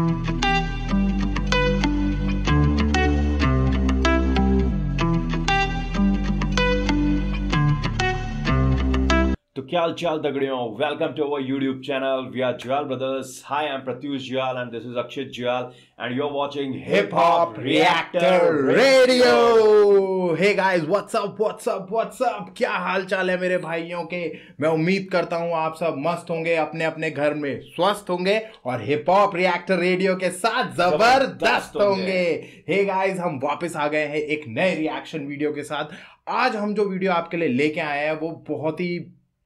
तो क्या हालचाल दगड़ियों, welcome to our YouTube channel. We are Jual brothers. Hi, I am Pratyush Juyal and this is Akshit Juyal and you are watching hip hop reactor radio. Hey guys, what's up what's up what's up, क्या हालचाल है मेरे भाइयों के। मैं उम्मीद करता हूं आप सब मस्त होंगे, अपने अपने घर में स्वस्थ होंगे और हिप हॉप रिएक्टर रेडियो के साथ जबरदस्त होंगे। हे गाइस, हम वापस आ गए हैं एक नए रिएक्शन वीडियो के साथ। आज हम जो वीडियो आपके लिए लेके आए हैं वो बहुत ही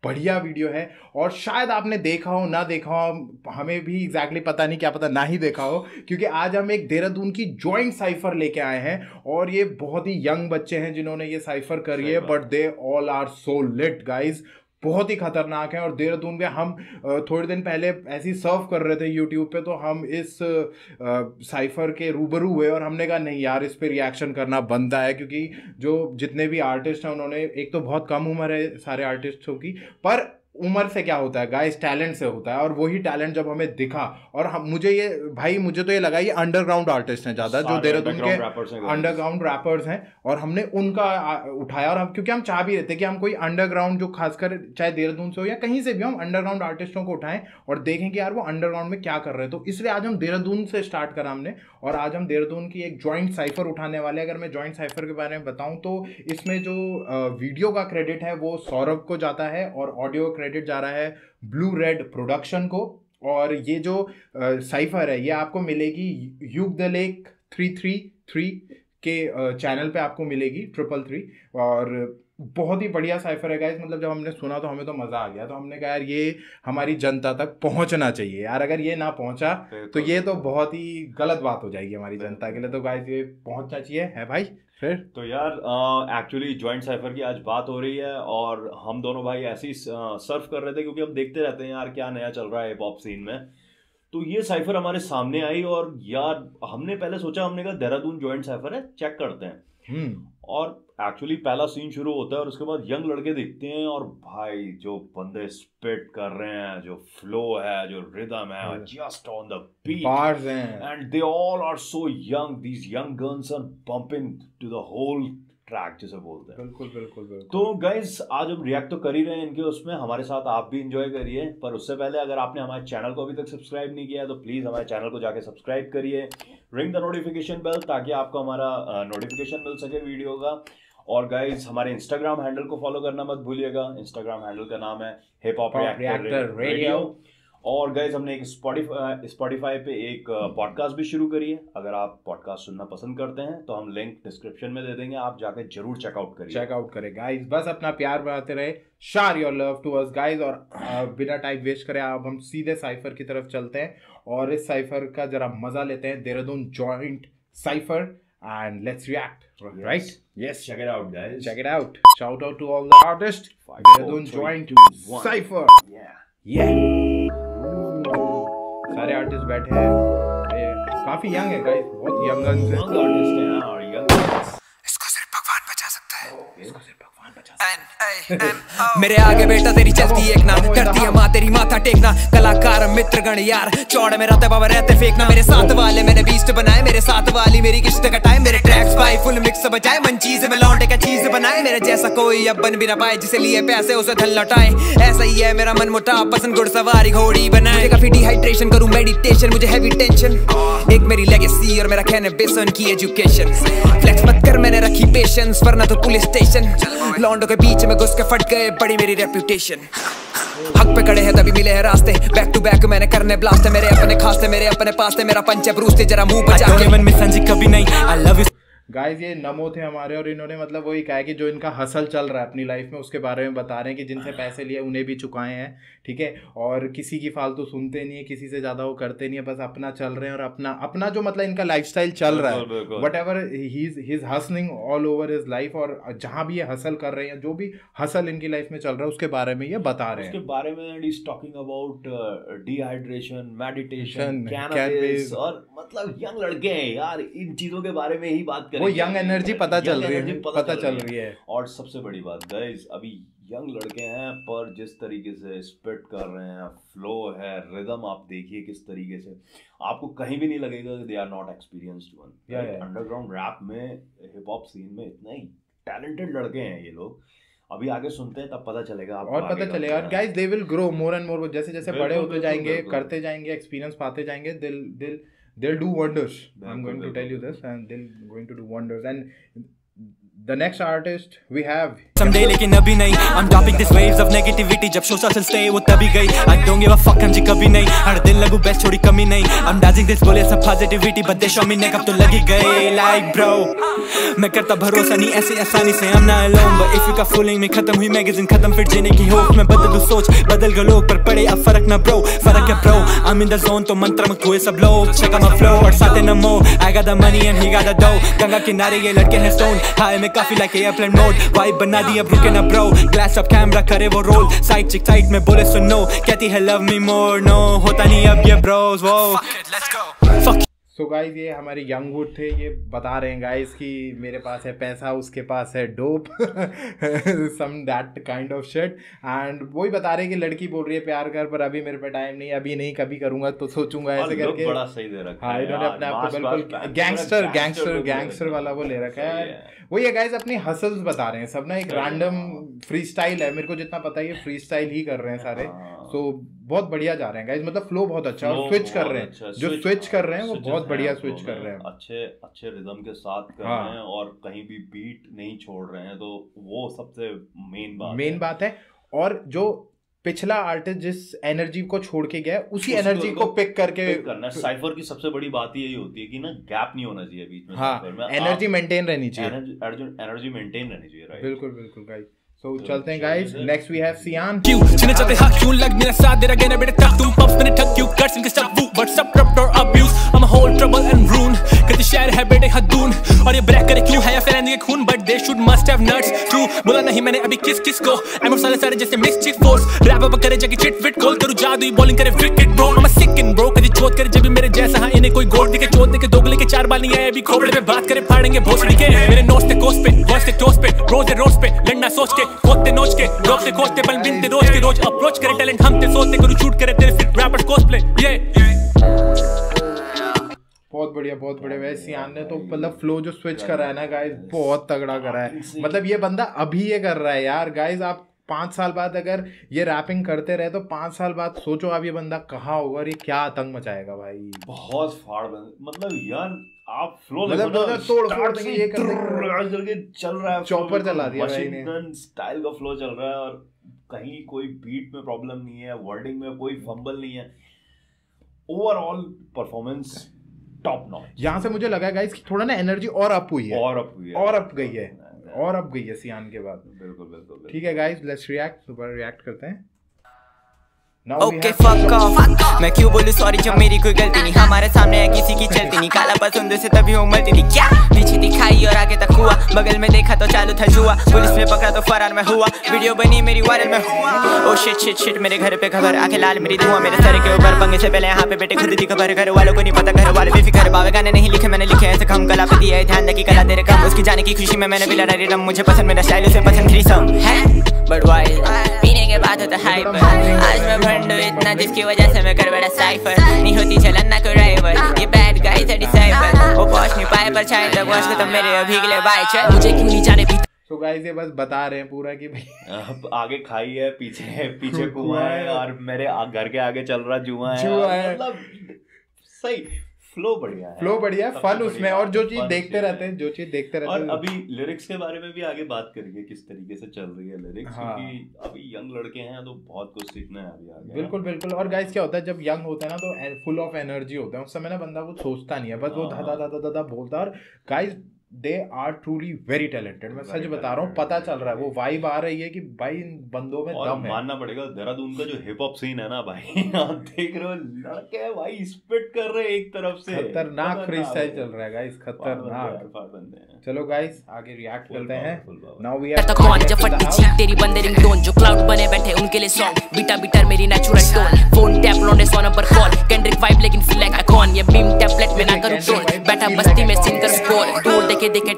बढ़िया वीडियो है और शायद आपने देखा हो ना देखा हो, हमें भी एग्जैक्टली पता नहीं, क्या पता ना ही देखा हो, क्योंकि आज हम एक देहरादून की जॉइंट साइफर लेके आए हैं और ये बहुत ही यंग बच्चे हैं जिन्होंने ये साइफर करी है, but they all are so lit guys, बहुत ही खतरनाक है। और देहरादून में हम थोड़े दिन पहले ऐसे ही सर्व कर रहे थे यूट्यूब पे, तो हम इस साइफर के रूबरू हुए और हमने कहा नहीं यार, इस पे रिएक्शन करना बनता है, क्योंकि जो जितने भी आर्टिस्ट हैं उन्होंने, एक तो बहुत कम उम्र है सारे आर्टिस्टों की, पर उम्र से क्या होता है गाइस, टैलेंट से होता है। और वही टैलेंट जब हमें दिखा और हम, मुझे ये भाई, मुझे तो ये लगा ये अंडरग्राउंड आर्टिस्ट हैं ज़्यादा, जो देहरादून के अंडरग्राउंड रैपर्स हैं, और हमने उनका उठाया। और हम, क्योंकि हम चाह भी रहे थे कि हम कोई अंडरग्राउंड, जो खासकर चाहे देहरादून से हो या कहीं से भी, हम अंडरग्राउंड आर्टिस्टों को उठाएं और देखें कि यार वो अंडरग्राउंड में क्या कर रहे हैं। तो इसलिए आज हम देहरादून से स्टार्ट करा हमने, और आज हम देहरादून की एक जॉइंट साइफर उठाने वाले हैं। अगर मैं जॉइंट साइफर के बारे में बताऊँ तो इसमें जो वीडियो का क्रेडिट है वो सौरभ को जाता है और ऑडियो क्रेडिट जा रहा है ब्लू रेड प्रोडक्शन को। और ये जो साइफर है ये आपको मिलेगी युग द लेक 333 के चैनल पे आपको मिलेगी 333। और बहुत ही बढ़िया साइफर है गाइस, मतलब जब हमने सुना तो हमें तो मज़ा आ गया। तो हमने कहा यार ये हमारी जनता तक पहुंचना चाहिए यार, अगर ये ना पहुंचा तो ये तो बहुत ही गलत बात हो जाएगी हमारी जनता के लिए। तो गाइस ये पहुंचना चाहिए है भाई। फिर तो यार एक्चुअली जॉइंट साइफर की आज बात हो रही है और हम दोनों भाई ऐसे ही सर्फ कर रहे थे, क्योंकि हम देखते रहते हैं यार क्या नया चल रहा है हिप हॉप सीन में। तो ये साइफर हमारे सामने आई और यार हमने पहले सोचा, हमने कहा देहरादून जॉइंट साइफर है, चेक करते हैं। और एक्चुअली पहला सीन शुरू होता है और उसके बाद यंग लड़के दिखते हैं और भाई जो बंदे स्पिट कर रहे हैं, जो फ्लो है, जो रिदम है, just on the beat bars हैं, and they all are so young, these young girls are bumping to the whole track जिसे बोलते हैं। बिल्कुल बिल्कुल बिल्कुल। तो गाइज आज हम रिएक्ट तो कर ही रहे हैं इनके, उसमें हमारे साथ आप भी इंजॉय करिए। पर उससे पहले अगर आपने हमारे चैनल को अभी तक सब्सक्राइब नहीं किया है तो प्लीज़ हमारे चैनल को जाके सब्सक्राइब करिए, रिंग द नोटिफिकेशन बेल, ताकि आपको हमारा नोटिफिकेशन मिल सके वीडियो का। और गाइज हमारे इंस्टाग्राम हैंडल को फॉलो करना मत भूलिएगा, इंस्टाग्राम हैंडल का नाम है हिप हॉप रिएक्टर रेडियो। और गाइज हमने एक स्पॉटिफाई पे एक पॉडकास्ट भी शुरू करी है, अगर आप पॉडकास्ट सुनना पसंद करते हैं तो हम लिंक डिस्क्रिप्शन में दे देंगे, आप जाके जरूर चेकआउट करिए। चेकआउट करें गाइज, बस अपना प्यार बढ़ाते रहे, share your love to us guys. और बिना टाइम वेस्ट करें अब हम सीधे साइफर की तरफ चलते हैं और इस साइफर का जरा मजा लेते हैं, Dehradun joint cypher, and let's react, right? Yes, check it out guys, check it out. Shout out to all the artists, Dehradun joined to cypher. Yeah सारे आर्टिस्ट बैठे हैं, काफी यंग है गाइस, बहुत यंग आर्टिस्ट हैं और यंग, इसको सिर्फ भगवान बचा सकता है, इसको सिर्फ भगवान बचा सकता है। मेरे आगे बेटा तेरी चलती एक ना करती है मां तेरी माथा टेकना, कलाकार मित्रगण यार चौड़ में रहते बाबा रहते फेंकना, मेरे साथ वाले मैंने बीस्ट बनाए, मेरे साथ वाली मेरी किस्त कटाए, मेरे ट्रैक्स बाई फुल मिक्स बजाए, मन चीज में लौटे का चीज बनाए, मेरे जैसा कोई अब बन भी ना पाए, जिसे लिए पैसे उसे धन लौटाए, ऐसा ही है मेरा मन मोटा पसंद घुड़सवारी घोड़ी बनाए, काफी डिहाइड्रेशन करूं मेडिटेशन, मुझे हैवी टेंशन एक मेरी लेगेसी और मेरा कहने बेसन की एजुकेशन, फ्लेक्स मत कर मैंने रखी पेशेंस वरना तो पुलिस स्टेशन, लौंडों के बीच में घुस के फट गए बड़ी मेरी रेपुटेशन, हक पे खड़े हैं तभी मिले हैं रास्ते, बैक टू बैक मैंने करने ब्लास्ट, मेरे अपने खासे मेरे अपने पास थे, मेरा पंच ब्रूस थे जरा मुंह बचा के मन में संजी कभी नहीं। आई लव यू गाइज, ये नमो थे हमारे, और इन्होंने मतलब वही कहा है कि जो इनका हसल चल रहा है अपनी लाइफ में उसके बारे में बता रहे हैं, कि जिनसे पैसे लिए उन्हें भी चुकाए हैं, ठीक है, और किसी की फालतू सुनते नहीं है, किसी से ज़्यादा वो करते नहीं है, बस अपना चल रहे हैं और अपना जो मतलब इनका लाइफस्टाइल चल रहा है, whatever he is hustling all over his life, और जहाँ भी ये हसल कर रहे हैं, जो भी हसल इनकी लाइफ में चल रहा है उसके बारे में ये बता रहे हैं, उसके बारे में। He is talking about dehydration, meditation, cannabis, और मतलब यंग लड़के हैं यार, इन चीज़ों के बारे में ही बात, वो यंग एनर्जी पता चल रही है। और सबसे बड़ी बात गाइस, अभी यंग लड़के हैं पर जिस तरीके से स्पिट कर रहे हैं, फ्लो है, रिदम आप देखिए किस तरीके से, आपको कहीं भी नहीं लगेगा कि they are not experienced one. Underground rap में, हिप हॉप सीन में इतने टैलेंटेड लड़के हैं ये लोग। अभी आगे सुनते हैं तब पता चलेगा आपको, और पता चलेगा। और guys they will grow more and more, जैसे जैसे बड़े होते जाएंगे, करते जाएंगे, एक्सपीरियंस पाते जाएंगे, they'll do wonders. I'm going to tell you this, and they're going to do wonders. And the next artist we have someday, lekin abhi nahi. I'm topping these waves of negativity. Jab show social stay wo tabhi gayi. I don't give a fuck hamji kabhi nahi. Har din lagu best chodi kami nahi. I'm dancing this bullet sab positivity, but they show me neck up to lagi gaye like bro. Main karta bharosa nahi aise aasani se. I'm not alone, but if you ka fooling me khatam hui magazine khatam fir jene ki hope main badal do soch badal ga log par pade ab farak na bro farak hai bro. I'm in the zone to mantra mein khoye sab log check out my flow aur saath na mo. I got the money and he got the dough. Ganga kinare ye ladke hain stone high mein काफी like airplane mode vibe बना दी अब रुके ना bro glass up camera करे वो roll side chick side में बोले सुन no कहती है love me more no होता नहीं अब ये bros वो fuck it let's go fuck. So guys ये हमारे यंगवुड थे, ये बता रहे हैं guys कि मेरे पास है पैसा, उसके पास है dope some that kind of shit, and वही बता रहे हैं कि लड़की बोल रही है प्यार कर, पर अभी मेरे पे टाइम नहीं, अभी नहीं, कभी करूँगा तो सोचूंगा ऐसे करके। बड़ा सही दे रखा है, इन्होंने अपने आप को बिल्कुल गैंगस्टर वाला वो ले रखा है। वही है गाइज, अपनी हसल्स बता रहे हैं सब ना, एक रैंडम फ्री स्टाइल है, मेरे को जितना पता है ये फ्री स्टाइल ही कर रहे हैं सारे। तो बहुत बढ़िया जा रहे हैं गाइज, मतलब फ्लो बहुत अच्छा, और स्विच कर रहे हैं, जो स्विच कर रहे हैं वो बहुत बढ़िया स्विच कर रहे हैं, अच्छे अच्छे रिदम के साथ कर रहे हैं, और कहीं भी बीट नहीं छोड़ रहे हैं, तो वो सबसे मेन बात है। और जो पिछला आर्टिस्ट जिस एनर्जी को छोड़ के गया उसी एनर्जी को पिक करके करना। साइफर की सबसे बड़ी बात यही होती है कि ना गैप नहीं होना चाहिए बीच में, साइफर में एनर्जी मेंटेन रहनी चाहिए, एनर्जी मेंटेन रहनी चाहिए, राइट। बिल्कुल बिल्कुल गाइस, तो चलते हैं गाइस। नेक्स्ट वी हैव सियान। जिन्हें चाहते हां क्यों लग मेरा साथ दे रहा है बेटा तक तुम पप्स मैंने ठग क्यों कर इनके सब व्हाट्सएप रप्ट और abuse I am whole trouble and रून कहते शहर है बेटे हदून और ये ब्रेक करे क्यों है फैन के खून but they should must have nuts to बोला नहीं मैंने अभी किस किस को आई एम साले सारे जैसे मिक्स चिक फोर्स रैप अप करे जाके चिट फिट कॉल करूं जादू बॉलिंग करे wicket bro I am sick in bro कभी चोट करे जब मेरे जैसा हां इन्हें कोई गोट दिखे चोट के दोगले के चार बाल नहीं आए अभी खोपड़े पे बात करे फाड़ेंगे भोसड़ी के मेरे नोट्स पे कोस पे वॉइस पे टोस पे रोज पे लड़ना सोच के कोते नोच के रोज से कोसते बल बिनते रोज के रोज अप्रोच करे टैलेंट हम ते सोचते करूं शूट करे तेरे फिर रैपर कोस्प्ले ये बहुत बढ़िया बहुत बढ़िया। वैसे सियान ने तो मतलब फ्लो जो स्विच करा है ना गाइस बहुत तगड़ा करा है, मतलब ये बंदा अभी ये कर रहा है यार। गाइस आप 5 साल बाद अगर ये रैपिंग करते रहे तो 5 साल बाद सोचो आप ये बंदा कहाँ होगा और ये क्या आतंक मचाएगा भाई। बहुत फाड़ मतलब यार आप फ्लो मतलब तोड़ ये चल रहा है, चॉपर चला दिया स्टाइल का फ्लो चल रहा है, और कहीं कोई बीट में प्रॉब्लम नहीं है, वर्डिंग में कोई फंबल नहीं है, ओवरऑल परफॉर्मेंस टॉप नॉच। यहाँ से मुझे लगा गाइस कि थोड़ा ना एनर्जी और अप हुई है और अप गई है सियान के बाद। बिल्कुल बिल्कुल ठीक है guys, let's react, super react करते हैं। ओके फक ऑफ मैं क्यों बोलूं सॉरी जब मेरी कोई गलती नहीं, हमारे सामने है किसी की चलती नहीं, काला पसंद से तभी उमलती थी, क्या पीछे दिखाई और आगे तक हुआ, बगल में देखा तो चालू था जुआ, पुलिस ने पकड़ा तो फरार में हुआ, वीडियो बनी मेरी वायरल में हुआ, ओ शिट शिट शिट मेरे घर पे खबर आंखें लाल मेरी धुआं मेरे सर के ऊपर पंगे से पहले यहाँ पे बेटे खुद दी खबर घर वालों को नहीं पता, घर वाले बेफिक्र बाबा गाने नहीं लिखे मैंने लिखे ऐसे कम, गला पे दिया है ध्यान लगी कला तेरे कम, उसकी जाने की खुशी में मैंने मिला रे रम, मुझे पसंद मेरा स्टाइल उसे पसंद थ्रीसम है बट वाइल पीने के बाद होता हाइप, आज मैं इतना जिसकी वजह से मैं गड़बड़ा साइफर नहीं होती चलन ना कोई ड्राइवर, ये बैड गाइस है डिसाइपर वो पहुंच नहीं पाए पर चाहे तक वाश तो मेरे अभी के लिए बाय चल मुझे क्यों नहीं जाने। तो गाइस ये बस बता रहे हैं पूरा कि भाई अब आगे खाई है पीछे कुआं है और मेरे घर के आगे चल रहा जुआ है, मतलब सही फ्लो बढ़िया है, फन उसमें, और जो चीज देखते रहते हैं। और अभी लिरिक्स के बारे में भी आगे बात करेंगे किस तरीके से चल रही है लिरिक्स, क्योंकि अभी यंग लड़के हैं तो बहुत कुछ सीखना है अभी आगे। बिल्कुल बिल्कुल। और गाइस क्या होता है जब यंग होता है ना तो फुल ऑफ एनर्जी होता है, उस समय ना बंदा कुछ सोचता नहीं है, बस वो दादा बोलता है। और guys they are truly very talented, मैं सच बता रहा हूँ, पता चल रहा है वो वाइब आ रही है कि भाई इन बंदों में दम है। मानना पड़ेगा देहरादून का जो हिप हॉप सीन है ना भाई, आप देख रहे हो लड़के भाई स्पिट कर रहे हैं एक तरफ से, खतरनाक फ्रीस्टाइल चल रहा है गाइस, खतरनाक। चलो गाइस आगे रिएक्ट करते हैं। नाउ वी आर कौन जफटी जी तेरी बंदरिंग टोन जो क्लाउड बने बैठे उनके लिए सॉन्ग बीटा बीटर मेरी नेचुरल टोन फोन टैप लौंडे सोना पर कॉल कैंड्रिक वाइब लेकिन फील लाइक आइकॉन ये बीम टैपलेट में ना करूं टोन बैठा बस्ती में सिंगर स्कोर टू देखे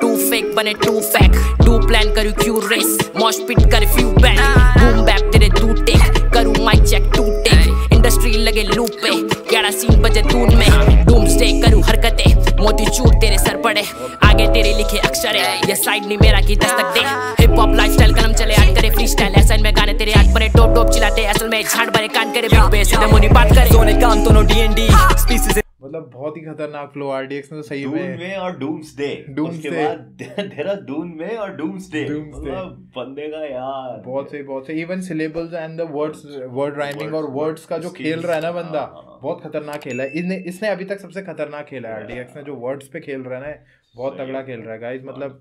टू फेक बने टू फैक टू प्लान करूं क्यू रेस मॉश पिट कर फ्यू बैन बूम बैप तेरे टूटे करूं माइक चेक टूटे इंडस्ट्री लगे लूप पे ग्यारह सीन बजे दून में डूम स्टे करूं हरकतें मोतीचूर तेरे सर पड़े आगे तेरे लिखे अक्षर है ये साइड नहीं मेरा की दस्तक दे हिप हॉप लाइफस्टाइल कलम चले आट करे फ्री स्टाइल ऐसा में गाने तेरे आट बने टोप टोप चिल्लाते असल में झाड़ भरे कान करे बिग बेस से मुनी बात करे सोने काम दोनों डीएनडी स्पीसीज मतलब बहुत ही खतरनाक फ्लो आरडीएक्स में तो सही में और डूम्सडे उसके बाद देहरादून में और डूम्सडे मतलब बंदे का यार बहुत सही even syllables and the words word rhyming और वर्ड्स का जो खेल रहा है ना बंदा बहुत खतरनाक खेला है इसने अभी तक सबसे खतरनाक खेला है आरडीएक्स ने जो वर्ड्स पे खेल रहा है ना बहुत तगड़ा खेल रहा है गाइस मतलब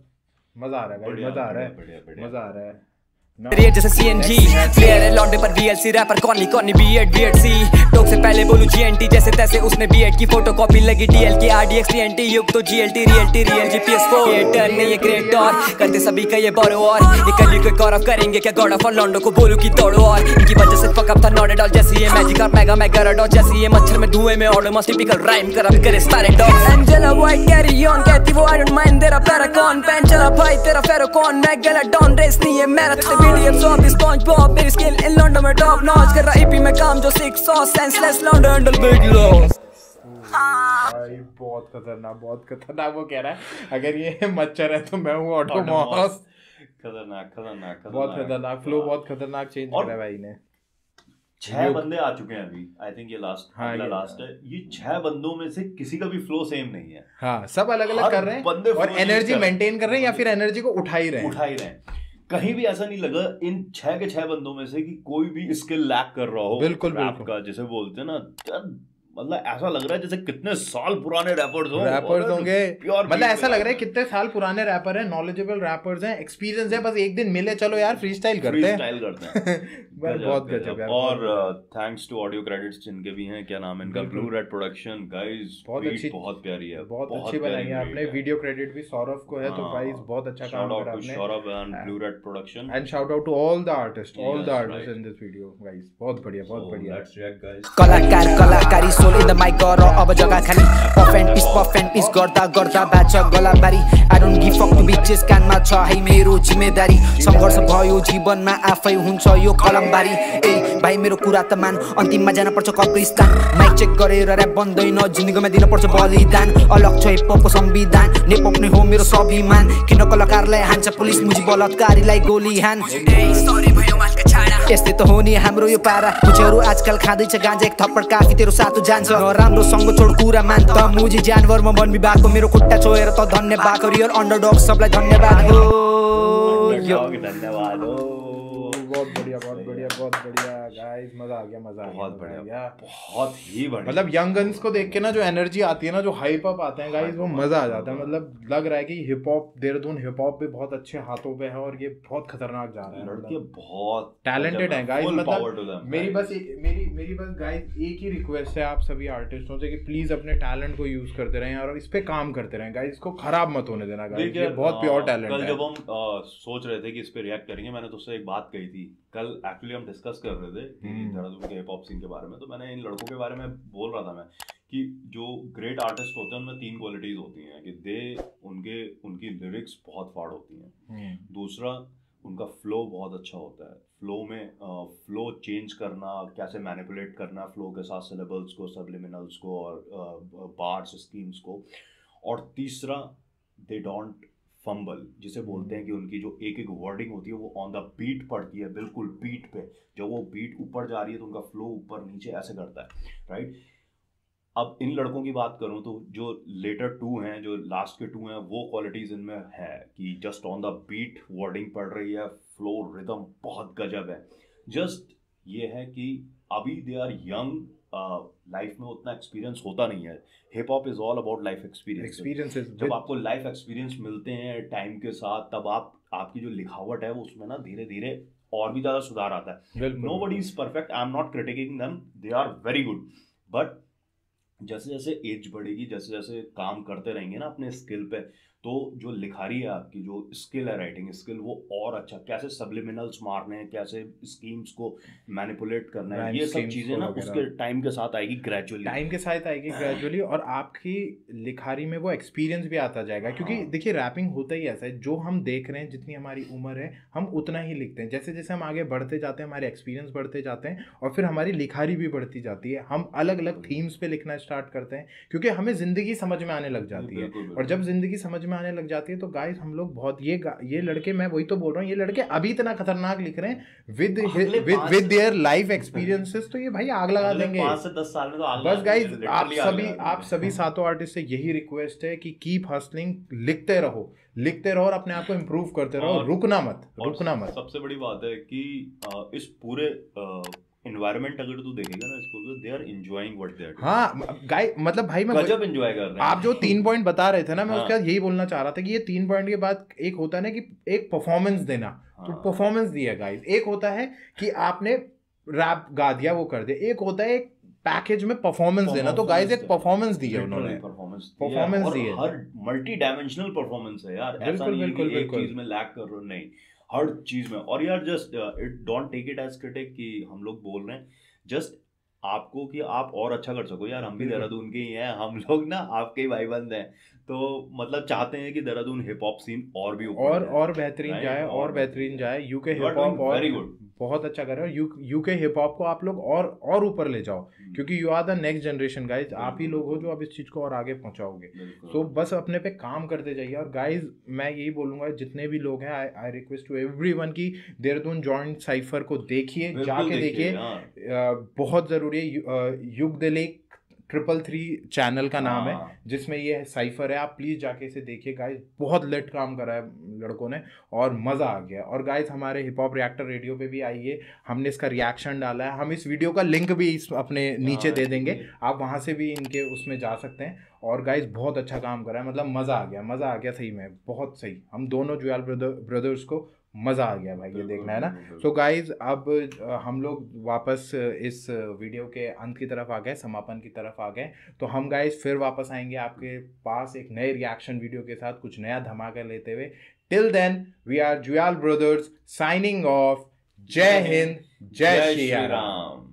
मजा आ रहा है जैसे CNG प्लेयर है लॉन्डे पर VLC रैपर कॉर्नी BEd टोक से पहले बोलूं GNT जैसे तैसे उसने BEd की फोटोकॉपी लगी DL की RDX TNT युग तो GLT रियल्टी रियल जी PS4 क्रिएटर नहीं ये क्रिएटर करते सभी का ये बोरो और इकली को गौर ऑफ करेंगे क्या गॉड ऑफ लॉन्डो को बोलूं कि दौड़ो और इनकी वजह से फक अप था नॉट एट ऑल जैसे ये मैजिक और मेगा रडो जैसे ये मच्छर में धुएं में ऑडो मस्टिकल राइम करप करे सारे dog Angela white carry on कहती वो आई डोंट माइंड देयर पैराकॉन पेंचला भाई तेरा फेरोकॉन मैगला डॉन रेस नहीं है मैराथन BDMs ऑफ स्पॉन्जबॉब मेरी स्किल इन लंदन में टॉप नॉच कर रहा ईपी में काम जो 600 senseless London dull big loss भाई बहुत खतरनाक वो कह रहा है अगर ये मच्छर है तो मैं हूं ऑटोमॉस खतरनाक बहुत खतरनाक फ्लो बहुत खतरनाक चेंज कर रहा है भाई ने 6 बंदे आ चुके हैं अभी आई थिंक ये लास्ट है ये 6 बंदों में से किसी का भी फ्लो सेम नहीं है हां सब अलग-अलग कर रहे हैं और एनर्जी मेंटेन कर रहे हैं या फिर एनर्जी को उठा ही रहे हैं कहीं भी ऐसा नहीं लगा इन 6 के 6 बंदों में से कि कोई भी स्किल लैक कर रहा हो बिल्कुल का जैसे बोलते हैं ना मतलब ऐसा लग रहा है जैसे कितने साल पुराने रैपर्स होंगे मतलब ऐसा लग रहा है कितने साल पुराने रैपर हैं नॉलेजेबल रैपर्स हैं एक्सपीरियंस है बस एक दिन मिले चलो यार फ्रीस्टाइल करते हैं बहुत गजब यार और थैंक्स टू ऑडियो क्रेडिट्स जिनके भी हैं क्या नाम है इनका ब्लू रेड प्रोडक्शन गाइस बहुत प्यारी है बहुत अच्छी बनाई है आपने वीडियो क्रेडिट भी सौरभ को है तो गाइस बहुत अच्छा काम कर आपने Saurabh and blue red production and shout out to all the artist in this video guys बहुत बढ़िया लेट्स रिएक्ट गाइस कलाकारी सोल इन द माइक और अब जगह खाली पफेंट इज गर्दा बाचा गलाबारी I don't give fuck to bitches कानमा छ है मेरो जिम्मेदारी संघर्ष भयो जीवनमा आफै हुन्छ यो कलमबारी ए भाइ मेरो कुरा त मान अन्तिममा जान पर्छ कब्रिस्तान माइक चेक गरेर र्याप बन्दैन जिन्दगीमा दिन पर्छ बलिदान अलग छ हिपहपको संविधान नेपक नै हो मेरो स्वाभिमान किन कलाकारलाई हान्छ पुलिस मुजी बलात्कारीलाई गोली हान ए सरी भयो मालका छाडा यस्तै त हो नि हाम्रो यो पारा कुचेहरू आजकल खादै छ गांजा एक थप्पड काफी तेरो साथ जान्छ राम्रो सँग छोड कुरा मान त मुजी जानवर म वन विभागको मेरो खुट्टा छोएर त धन्यवाद रियल अन्डरडॉग सबलाई धन्यवाद हो बहुत बढ़िया गाइस मजा आ गया बहुत ही बढ़िया मतलब यंग गन्स को देख के ना जो एनर्जी आती है ना जो हाइप अप आते हैं गाइस वो मजा आ जाता है मतलब लग रहा है कि hip hop Dehradun hip hop पे बहुत अच्छे हाथों पे है और ये बहुत खतरनाक जा रहा है लड़के बहुत टैलेंटेड हैं गाइस मतलब मेरी बस गाइस एक ही रिक्वेस्ट है आप सभी आर्टिस्टों से कि प्लीज अपने टैलेंट को यूज करते रहें और इस पे काम करते रहें गाइस इसको खराब मत होने देना गाइस ये बहुत प्योर टैलेंट है कल जब हम सोच रहे थे कि इस पे रिएक्ट करेंगे मैंने तो उससे एक बात कही थी कल एक्चुअली हम डिस्कस कर रहे थे देहरादून के हिप हॉप सीन के बारे में तो मैंने इन लड़कों के बारे में बोल रहा था मैं कि जो ग्रेट आर्टिस्ट होते हैं उनमें 3 क्वालिटीज होती हैं कि उनकी लिरिक्स बहुत फाड़ होती हैं दूसरा उनका फ्लो बहुत अच्छा होता है फ्लो चेंज करना कैसे मैनिपुलेट करना फ्लो के साथ सिलेबल्स को सबलिमिनल्स को और बार्स स्कीम्स को और तीसरा दे डोंट फंबल जिसे बोलते हैं कि उनकी जो एक वर्डिंग होती है वो ऑन द बीट पड़ती है बिल्कुल बीट पे जब वो बीट ऊपर जा रही है तो उनका फ्लो ऊपर नीचे ऐसे करता है राइट अब इन लड़कों की बात करूं तो जो लास्ट के टू हैं वो क्वालिटीज इनमें है कि just on the beat wording पड़ रही है फ्लो रिदम बहुत गजब है जस्ट ये है कि अभी दे आर यंग लाइफ में उतना एक्सपीरियंस होता नहीं है hip hop is all about life experience जब आपको लाइफ एक्सपीरियंस मिलते हैं टाइम के साथ तब आपकी जो लिखावट है वो उसमें ना धीरे धीरे और भी ज्यादा सुधार आता है nobody is perfect I am not critiquing them they are very good but जैसे जैसे एज बढ़ेगी, जैसे जैसे काम करते रहेंगे ना अपने स्किल पे, तो जो लिखारी है आपकी, जो स्किल है राइटिंग स्किल, वो और अच्छा, कैसे सब्लिमिनल्स मारने हैं, कैसे स्कीम्स को मैनिपुलेट करना है, ये सब चीज़ें ना उसके टाइम के साथ आएगी ग्रेजुअली और आपकी लिखारी में वो एक्सपीरियंस भी आता जाएगा। क्योंकि देखिए रैपिंग होता ही ऐसा है, जो हम देख रहे हैं जितनी हमारी उम्र है हम उतना ही लिखते हैं, जैसे जैसे हम आगे बढ़ते जाते हैं हमारे एक्सपीरियंस बढ़ते जाते हैं और फिर हमारी लिखारी भी बढ़ती जाती है। हम अलग अलग थीम्स पे लिखना स्टार्ट करते हैं क्योंकि हमें ज़िंदगी समझ में आने लग जाती है, और जब ज़िंदगी समझ आने लग जाती है तो गाइस हम लोग बहुत ये लड़के, मैं वही तो बोल रहा हूँ, ये लड़के अभी इतना खतरनाक लिख रहे हैं विद देयर लाइफ एक्सपीरियंसेस, तो ये भाई आग लगा देंगे 5 से 10 साल में। तो आग बस गाइस आप सभी सातों आर्टिस्ट से यही रिक्वेस्ट है कि कीप हसलिंग, लिखते रहो और अपने आप को इम्प्रूव करते रहो, रुकना मत। सबसे बड़ी बात है कि इस पूरे एनवायरमेंट अगर तू देखेगा ना स्कूल में, they are enjoying what they are doing. हाँ गाइस, मतलब भाई मैं गजब एंजॉय कर रहे हैं। आप जो 3 पॉइंट बता रहे थे ना, मैं उसका यही बोलना चाह रहा था कि ये 3 पॉइंट के बाद एक होता है ना कि एक परफॉर्मेंस देना, तो परफॉर्मेंस दिया गाइस। एक होता है कि आपने रैप गा दिया वो कर दिया, एक होता है एक पैकेज में परफॉर्मेंस देना, तो गाइस एक परफॉर्मेंस दी है उन्होंने, परफॉर्मेंस दी है, हर मल्टी डायमेंशनल परफॉर्मेंस है यार, ऐसा नहीं एक चीज में लैग कर रहा हूं, नहीं, हर चीज़ में। और यार just it don't take it as critic कि हम लोग बोल रहे हैं, जस्ट आपको कि आप और अच्छा कर सको यार। हम भी देहरादून के ही हैं, हम लोग ना आपके ही भाईबंद हैं, तो मतलब चाहते हैं कि देहरादून हिप हॉप सीन और भी और बेहतरीन जाए और बेहतरीन जाए। UK hip hop very good, बहुत अच्छा कर रहे हो, यूके हिप हॉप को आप लोग और ऊपर ले जाओ, क्योंकि you are the next generation guys, आप ही लोग हो जो आप इस चीज़ को और आगे पहुंचाओगे। तो बस अपने पे काम करते जाइए। और गाइज मैं यही बोलूँगा जितने भी लोग हैं, I request to everyone की देहरादून जॉइंट साइफर को देखिए, जाके देखिए, बहुत ज़रूरी है। युग द लेक 333 चैनल का नाम है जिसमें ये साइफर है, आप प्लीज़ जाके इसे देखिए गाइस, बहुत लेट काम करा है लड़कों ने और मज़ा आ गया। और गाइस हमारे हिप हॉप रिएक्टर रेडियो पे भी आइए, हमने इसका रिएक्शन डाला है, हम इस वीडियो का लिंक भी अपने नीचे दे देंगे, आप वहाँ से भी इनके उसमें जा सकते हैं। और गाइस बहुत अच्छा काम करा है, मतलब मज़ा आ गया सही में, बहुत सही, हम दोनों जुआल ब्रदर्स को मज़ा आ गया भाई, ये देखना है ना। सो गाइज अब हम लोग वापस इस वीडियो के अंत की तरफ आ गए, समापन की तरफ आ गए, तो हम गाइज फिर वापस आएंगे आपके पास एक नए रिएक्शन वीडियो के साथ, कुछ नया धमाका लेते हुए। Till then we are Jual brothers signing off. जय हिंद, जय श्री राम।